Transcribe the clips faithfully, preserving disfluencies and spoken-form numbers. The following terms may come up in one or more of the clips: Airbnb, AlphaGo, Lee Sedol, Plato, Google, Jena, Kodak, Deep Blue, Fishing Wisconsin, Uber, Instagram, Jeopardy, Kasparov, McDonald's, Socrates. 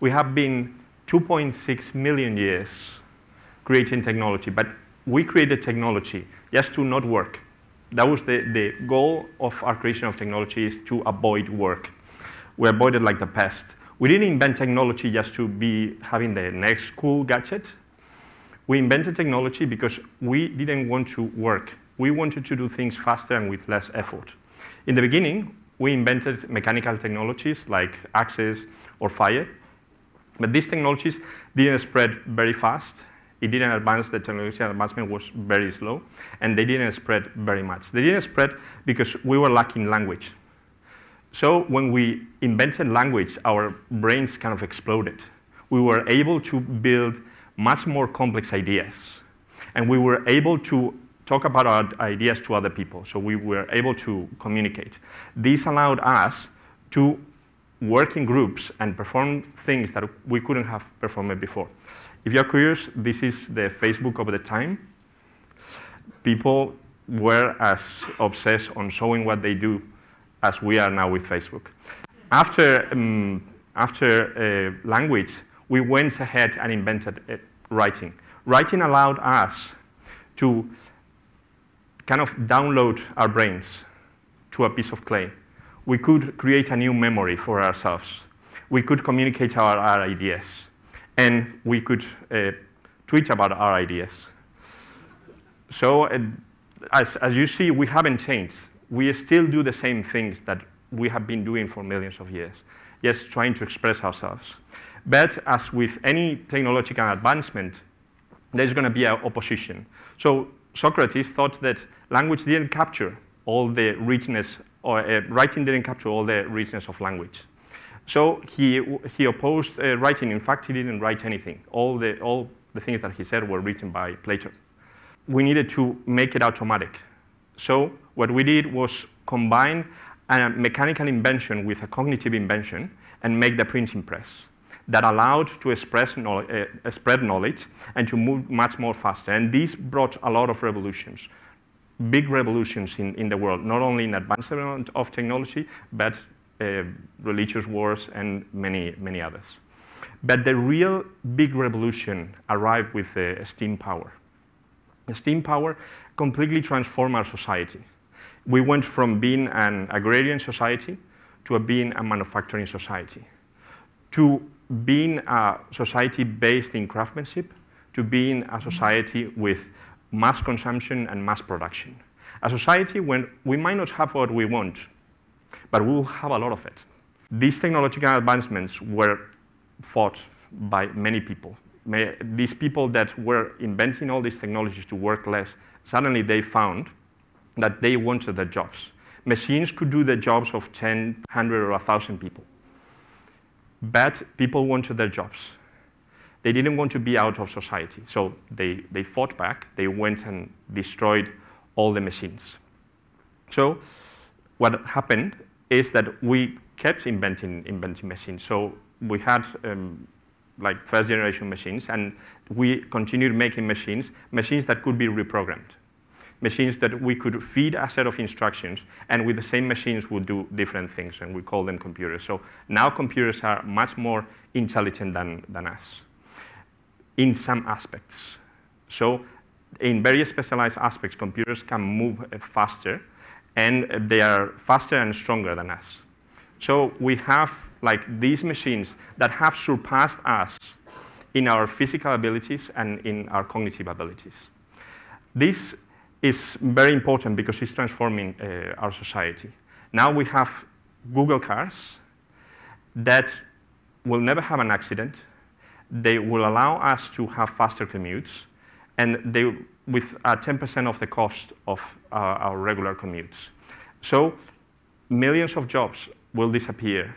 we have been two point six million years creating technology, but we created technology just to not work. That was the, the goal of our creation of technology, is to avoid work. We avoided like the pest. We didn't invent technology just to be having the next cool gadget. We invented technology because we didn't want to work. We wanted to do things faster and with less effort. In the beginning, we invented mechanical technologies like axes or fire. But these technologies didn't spread very fast. It didn't advance. The technological advancement was very slow. And they didn't spread very much. They didn't spread because we were lacking language. So when we invented language, our brains kind of exploded. We were able to build much more complex ideas. And we were able to talk about our ideas to other people. So we were able to communicate. This allowed us to work in groups and perform things that we couldn't have performed before. If you're curious, this is the Facebook of the time. People were as obsessed on showing what they do as we are now with Facebook. After, um, after uh, language, we went ahead and invented uh, writing. Writing allowed us to kind of download our brains to a piece of clay. We could create a new memory for ourselves. We could communicate our, our ideas. And we could uh, tweet about our ideas. So uh, as, as you see, we haven't changed. We still do the same things that we have been doing for millions of years, just trying to express ourselves. But as with any technological advancement, there's going to be an opposition. So Socrates thought that language didn't capture all the richness, or uh, writing didn't capture all the richness of language. So he, he opposed uh, writing. In fact, he didn't write anything. All the, all the things that he said were written by Plato. We needed to make it automatic. So what we did was combine a mechanical invention with a cognitive invention and make the printing press that allowed to express knowledge, uh, spread knowledge and to move much more faster. And this brought a lot of revolutions, big revolutions in, in the world, not only in advancement of technology, but uh, religious wars and many, many others. But the real big revolution arrived with uh, steam power. Steam power completely transformed our society. We went from being an agrarian society to being a manufacturing society, to being a society based in craftsmanship, to being a society with mass consumption and mass production. A society when we might not have what we want, but we will have a lot of it. These technological advancements were fought by many people. These people that were inventing all these technologies to work less, suddenly they found that they wanted their jobs. Machines could do the jobs of ten, one hundred, or one thousand people. But people wanted their jobs. They didn't want to be out of society. So they, they fought back. They went and destroyed all the machines. So what happened is that we kept inventing, inventing machines. So we had um, like first generation machines, and we continued making machines, machines that could be reprogrammed, machines that we could feed a set of instructions, and with the same machines would do different things, and we call them computers. So now computers are much more intelligent than, than us in some aspects. So in very specialized aspects, computers can move faster, and they are faster and stronger than us. So we have like these machines that have surpassed us in our physical abilities and in our cognitive abilities. This is very important because it's transforming uh, our society. Now we have Google cars that will never have an accident. They will allow us to have faster commutes, and they, with ten percent uh, of the cost of uh, our regular commutes. So millions of jobs will disappear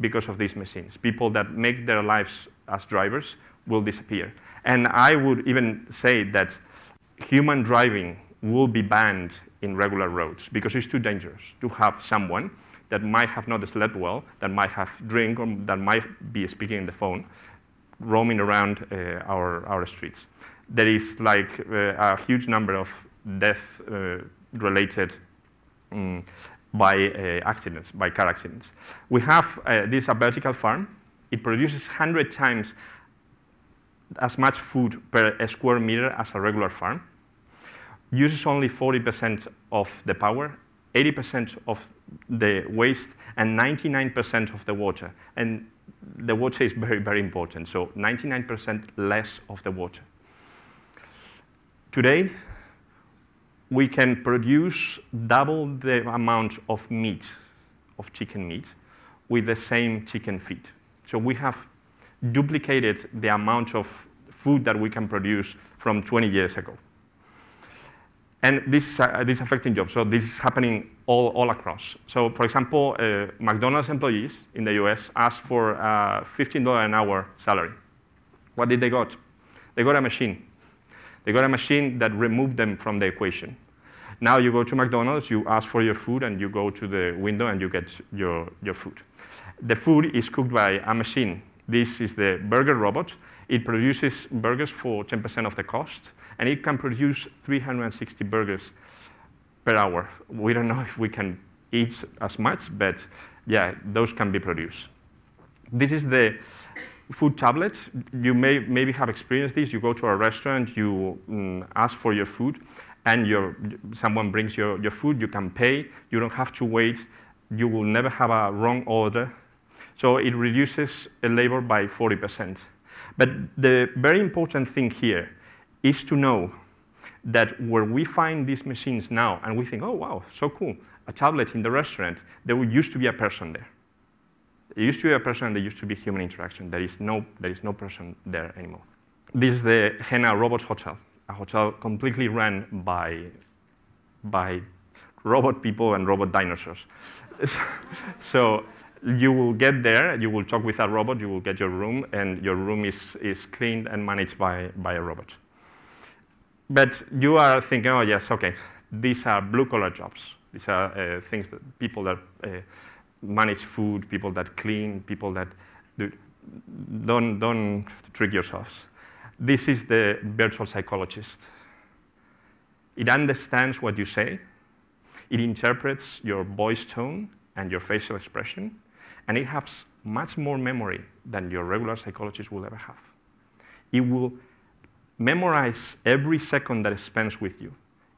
because of these machines. People that make their lives as drivers will disappear. And I would even say that human driving will be banned in regular roads because it's too dangerous to have someone that might have not slept well, that might have drink, or that might be speaking on the phone, roaming around uh, our, our streets. There is like uh, a huge number of deaths uh, related um, by uh, accidents, by car accidents. We have, uh, this is a vertical farm it produces one hundred times as much food per square meter as a regular farm, uses only forty percent of the power, eighty percent of the waste, and ninety-nine percent of the water. And the water is very, very important, so ninety-nine percent less of the water. Today, we can produce double the amount of meat, of chicken meat, with the same chicken feed. So we have duplicated the amount of food that we can produce from twenty years ago. And this, uh, this is affecting jobs, so this is happening all, all across. So for example, uh, McDonald's employees in the U S asked for uh, fifteen dollars an hour salary. What did they got? They got a machine. They got a machine that removed them from the equation. Now you go to McDonald's, you ask for your food, and you go to the window and you get your, your food. The food is cooked by a machine. This is the burger robot. It produces burgers for ten percent of the cost, and it can produce three hundred sixty burgers per hour. We don't know if we can eat as much, but yeah, those can be produced. This is the food tablet. You may maybe have experienced this. You go to a restaurant, you mm, ask for your food, and your, someone brings your, your food. You can pay. You don't have to wait. You will never have a wrong order. So it reduces labor by forty percent. But the very important thing here is to know that where we find these machines now, and we think, oh, wow, so cool, a tablet in the restaurant, there used to be a person there. There used to be a person, and there used to be human interaction. There is no, there is no person there anymore. This is the Jena Robot Hotel, a hotel completely run by, by robot people and robot dinosaurs. So you will get there, you will talk with a robot, you will get your room, and your room is, is cleaned and managed by, by a robot. But you are thinking, oh, yes, OK, these are blue-collar jobs. These are uh, things that people that uh, manage food, people that clean, people that do. Don't, don't trick yourselves. This is the virtual psychologist. It understands what you say. It interprets your voice tone and your facial expression. And it has much more memory than your regular psychologist will ever have. It will memorize every second that it spends with you.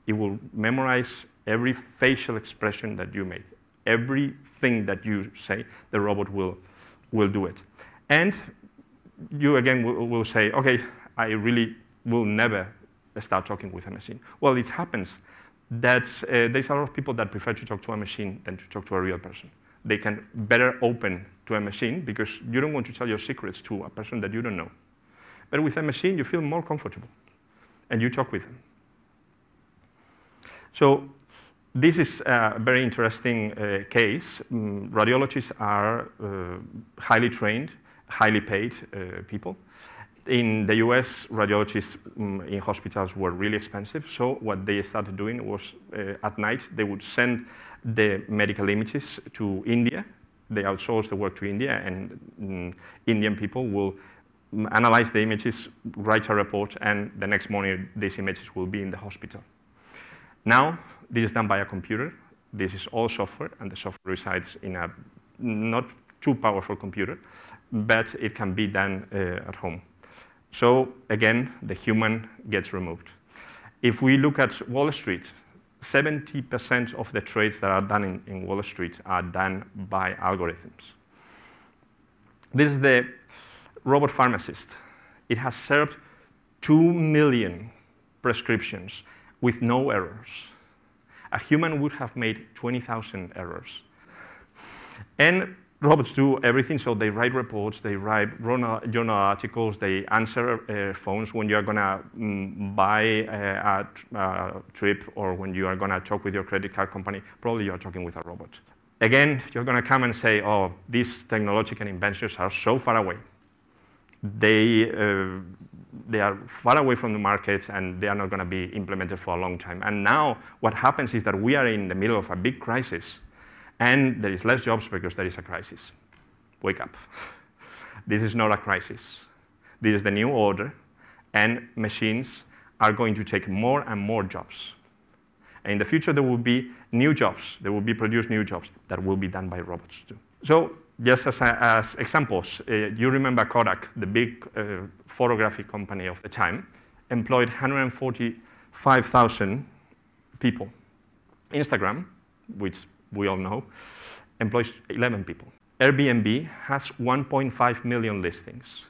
It will memorize every facial expression that you make. Everything that you say, the robot will, will do it. And you, again, will, will say, OK, I really will never start talking with a machine. Well, it happens that uh, there's a lot of people that prefer to talk to a machine than to talk to a real person. They can better open to a machine, because you don't want to tell your secrets to a person that you don't know. But with a machine, you feel more comfortable, and you talk with them. So this is a very interesting uh, case. Um, radiologists are uh, highly trained, highly paid uh, people. In the U S, radiologists um, in hospitals were really expensive. So what they started doing was uh, at night, they would send the medical images to India. They outsourced the work to India, and um, Indian people will analyze the images, write a report, and the next morning, these images will be in the hospital. Now, this is done by a computer. This is all software, and the software resides in a not too powerful computer, but it can be done uh, at home. So again, the human gets removed. If we look at Wall Street, seventy percent of the trades that are done in, in Wall Street are done by algorithms. This is the robot pharmacist. It has served two million prescriptions with no errors. A human would have made twenty thousand errors. And robots do everything, so they write reports, they write journal articles, they answer uh, phones when you are going to um, buy uh, a, a trip, or when you are going to talk with your credit card company. Probably you are talking with a robot. Again, you're going to come and say, oh, these technological inventions are so far away. They, uh, they are far away from the market, and they are not going to be implemented for a long time. And now what happens is that we are in the middle of a big crisis, and there is less jobs because there is a crisis. Wake up. This is not a crisis. This is the new order, and machines are going to take more and more jobs. And in the future, there will be new jobs. There will be produced new jobs that will be done by robots too. So just as, a, as examples, uh, you remember Kodak, the big uh, photographic company of the time, employed one hundred forty-five thousand people. Instagram, which we all know, employs eleven people. Airbnb has one point five million listings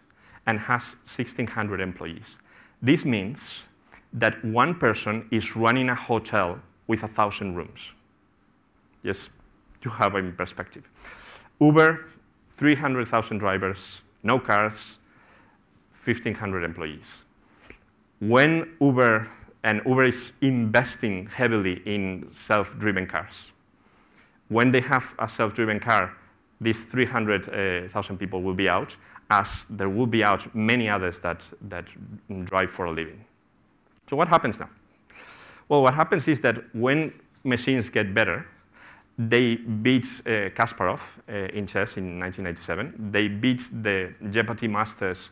and has sixteen hundred employees. This means that one person is running a hotel with one thousand rooms. Yes, to have in perspective. Uber, three hundred thousand drivers, no cars, fifteen hundred employees. When Uber, and Uber is investing heavily in self-driven cars. When they have a self-driven car, these three hundred thousand uh, people will be out, as there will be out many others that, that drive for a living. So what happens now? Well, what happens is that when machines get better, they beat uh, Kasparov uh, in chess in nineteen ninety-seven. They beat the Jeopardy masters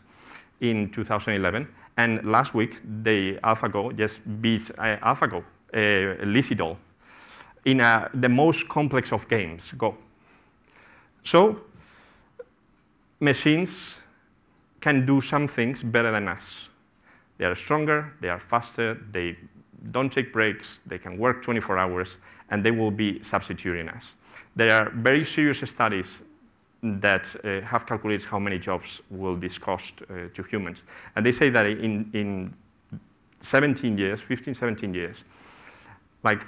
in two thousand eleven. And last week, the AlphaGo just beat uh, AlphaGo, uh, Lee Sedol, in a, the most complex of games, Go. So machines can do some things better than us. They are stronger, they are faster, they don't take breaks, they can work twenty-four hours, and they will be substituting us. There are very serious studies that uh, have calculated how many jobs will this cost uh, to humans. And they say that in, in seventeen years, fifteen, seventeen years, like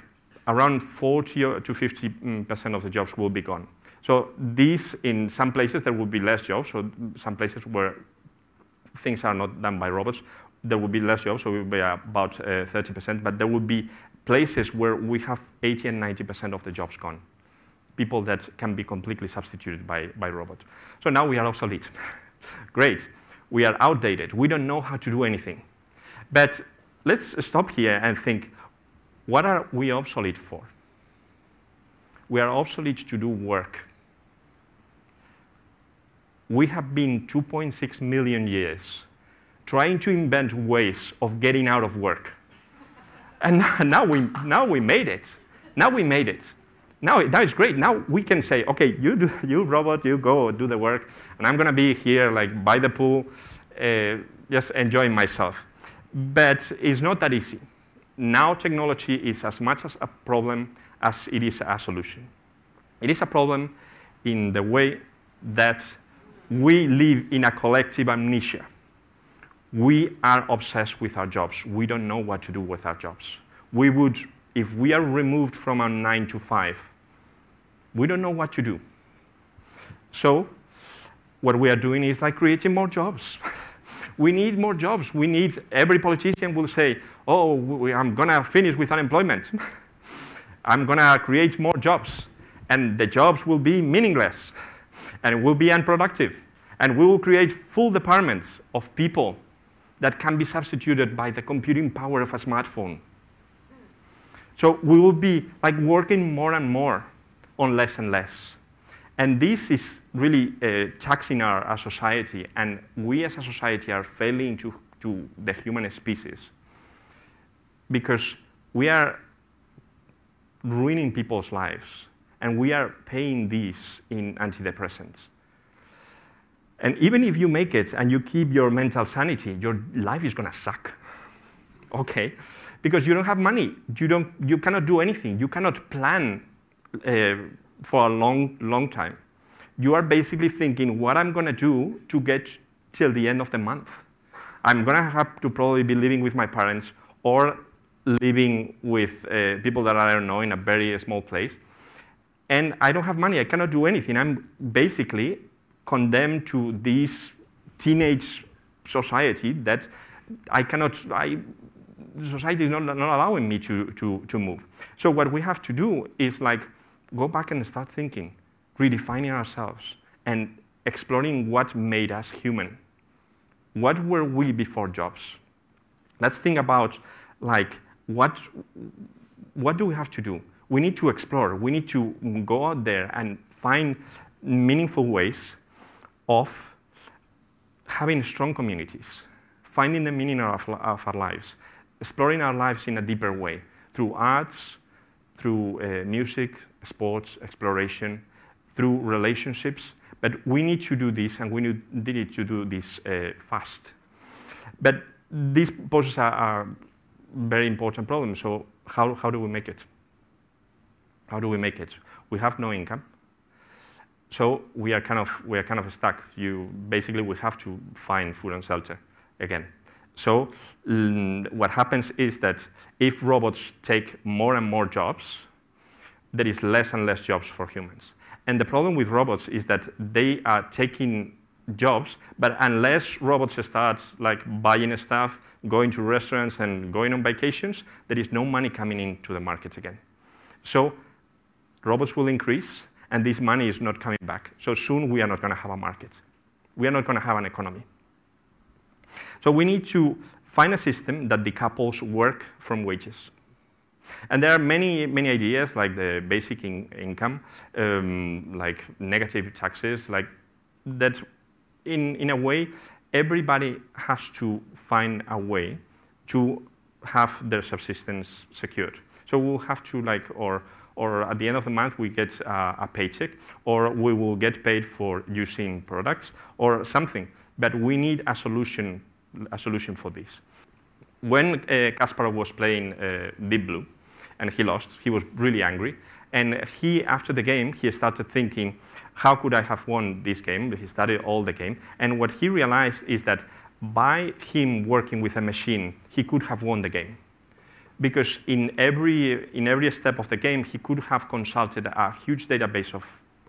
around forty to fifty percent of the jobs will be gone. So these, in some places, there will be less jobs. So some places where things are not done by robots, there will be less jobs, so it will be about uh, thirty percent, but there will be places where we have eighty and ninety percent of the jobs gone. People that can be completely substituted by, by robots. So now we are obsolete. Great, we are outdated. We don't know how to do anything. But let's stop here and think, what are we obsolete for? We are obsolete to do work. We have been two point six million years trying to invent ways of getting out of work. And now we, now we made it. Now we made it. Now, now it's great. Now we can say, OK, you, do, you robot, you go do the work. And I'm going to be here like by the pool, uh, just enjoying myself. But it's not that easy. Now technology is as much as a problem as it is a solution. It is a problem in the way that we live in a collective amnesia. We are obsessed with our jobs. We don't know what to do with our jobs. We would, if we are removed from our nine to five, we don't know what to do. So what we are doing is like creating more jobs. We need more jobs. We need, every politician will say, oh, we, I'm gonna finish with unemployment. I'm gonna create more jobs. And the jobs will be meaningless and will be unproductive. And we will create full departments of people that can be substituted by the computing power of a smartphone. So we will be like working more and more on less and less. And this is really uh, taxing our, our society. And we as a society are failing to, to the human species because we are ruining people's lives. And we are paying this in antidepressants. And even if you make it and you keep your mental sanity, your life is going to suck, OK? Because you don't have money. You, don't, you cannot do anything. You cannot plan uh, for a long, long time. You are basically thinking, what I'm going to do to get till the end of the month? I'm going to have to probably be living with my parents or living with uh, people that I don't know in a very small place. And I don't have money. I cannot do anything. I'm basically condemned to this teenage society that I cannot, I, society is not, not allowing me to, to, to move. So what we have to do is like go back and start thinking, redefining ourselves and exploring what made us human. What were we before jobs? Let's think about like what, what do we have to do? We need to explore, we need to go out there and find meaningful ways of having strong communities, finding the meaning of, of our lives, exploring our lives in a deeper way through arts, through uh, music, sports, exploration, through relationships, But we need to do this, and we need to do this uh, fast. But these poses are, are very important problems. So how, how do we make it? How do we make it? We have no income. So we are kind of we are kind of stuck. You basically we have to find food and shelter again. So what happens is that if robots take more and more jobs, there is less and less jobs for humans. And the problem with robots is that they are taking jobs, but unless robots start like buying stuff, going to restaurants and going on vacations, there is no money coming into the market again. So robots will increase, and this money is not coming back. So soon we are not going to have a market. We are not going to have an economy. So we need to find a system that decouples work from wages. And there are many, many ideas, like the basic in income, um, like negative taxes, like that in, in a way, everybody has to find a way to have their subsistence secured. So we'll have to, like, or, or at the end of the month, we get uh, a paycheck, or we will get paid for using products or something. But we need a solution, a solution for this. When uh, Kasparov was playing uh, Deep Blue, and he lost, he was really angry. And he, after the game, he started thinking, how could I have won this game? He studied all the game. And what he realized is that by him working with a machine, he could have won the game. Because in every, in every step of the game, he could have consulted a huge database of,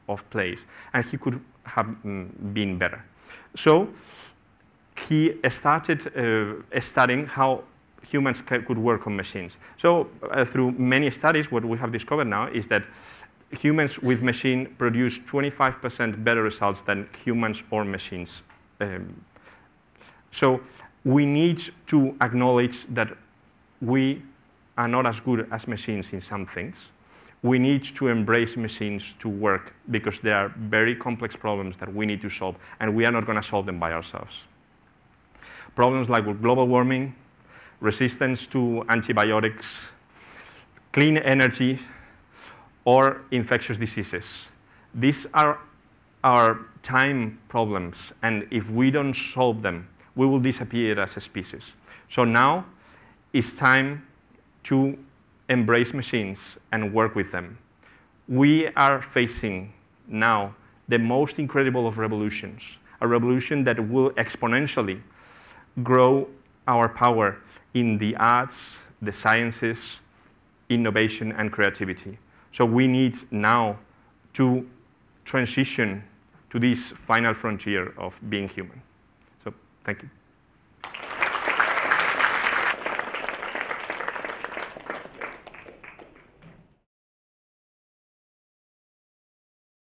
of plays, and he could have mm, been better. So he started uh, studying how humans could work on machines. So uh, through many studies, what we have discovered now is that humans with machines produce twenty-five percent better results than humans or machines. Um, so we need to acknowledge that we are not as good as machines in some things. We need to embrace machines to work, because they are very complex problems that we need to solve, and we are not going to solve them by ourselves. Problems like global warming, resistance to antibiotics, clean energy, or infectious diseases. These are our time problems, and if we don't solve them, we will disappear as a species. So now it's time to embrace machines and work with them. We are facing now the most incredible of revolutions, a revolution that will exponentially grow our power in the arts, the sciences, innovation, and creativity. So we need now to transition to this final frontier of being human. So thank you.